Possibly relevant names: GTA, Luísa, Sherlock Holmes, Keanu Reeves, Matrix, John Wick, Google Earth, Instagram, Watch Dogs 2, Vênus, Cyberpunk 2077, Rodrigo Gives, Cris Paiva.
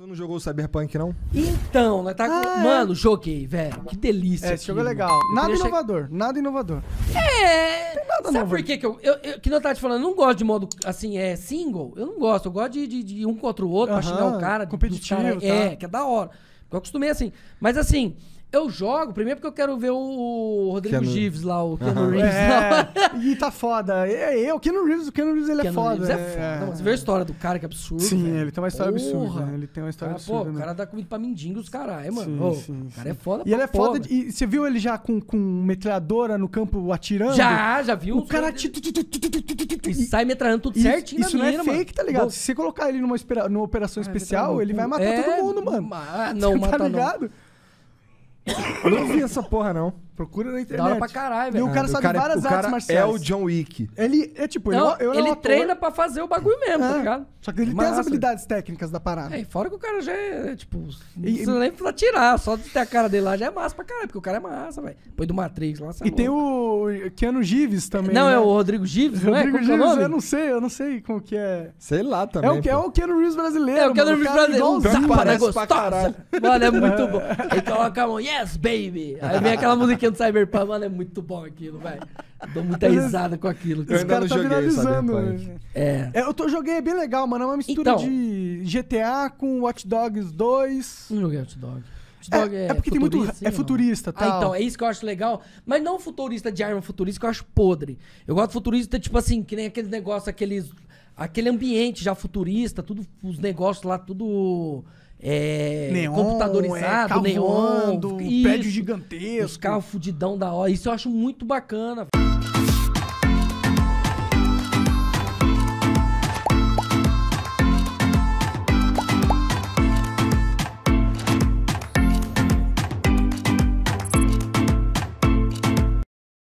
Tu não jogou o Cyberpunk, não? Então, nós tá com... Mano, joguei, velho. Que delícia. É, esse jogo é legal. Nada inovador, nada inovador. É... Tem nada novo. Sabe por quê que eu não tava te falando, eu não gosto de modo, assim, single. Eu não gosto. Eu gosto de um contra o outro, pra xingar o cara. Competitivo, cara, tá? É, que é da hora. Eu acostumei assim. Mas, assim... Eu jogo, primeiro porque eu quero ver o Rodrigo Gives lá, o Keanu Reeves lá. E tá foda. O Keanu Reeves é foda. Não, você vê a história do cara, que é absurdo. Sim, velho. Ele tem uma história absurda. Né? Ele tem uma história absurda. Pô, né? O cara dá comida pra mendigos, caralho, mano. Sim, o cara é foda. E ele é foda. E você viu ele já com metralhadora no campo atirando? Já viu. O cara sai metralhando tudo certinho. Isso não é fake, tá ligado? Se você colocar ele numa operação especial, ele vai matar todo mundo, mano. Não, mata não. Tá ligado? Eu não vi essa porra, não. Procura na internet. Dá pra caralho, velho. E o cara sabe várias artes marciais. É o John Wick. Ele é tipo... Não, ele treina pra fazer o bagulho mesmo, tá ligado? Só que ele tem as habilidades técnicas da parada. É, fora que o cara já é, tipo... Não precisa nem atirar. Só de ter a cara dele lá já é massa pra caralho. Porque o cara é massa, velho. Depois do Matrix lá, sabe? E tem o Keanu Reeves também. Não, é o Rodrigo Gives, não é? Rodrigo Gives, eu não sei como que é. Sei lá também. É o Keanu Reeves brasileiro. É o Keanu Reeves brasileiro. Parece pra caralho. Mano, é muito bom. Ele coloca a mão, yes, baby. Aí vem aquela musiquinha do Cyberpunk, mano, é muito bom aquilo, velho. Dou muita risada com aquilo. Esse cara tá viralizando. Eu joguei, é bem legal, mano. É uma mistura de GTA com Watch Dogs 2. Não joguei Watch Dogs. É porque tem muito... É futurista, tá? Então, é isso que eu acho legal. Mas não futurista de arma futurista, que eu acho podre. Eu gosto de futurista, tipo assim, que nem aquele negócio, aquele ambiente já futurista, tudo, os negócios lá, tudo... neon, computadorizado, carro neon, voando, prédio gigantesco, os carros fudidão da hora. Isso eu acho muito bacana.